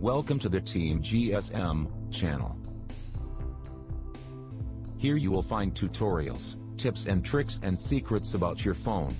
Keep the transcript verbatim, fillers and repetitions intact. Welcome to the Team G S M channel. Here you will find tutorials, tips and tricks and secrets about your phone.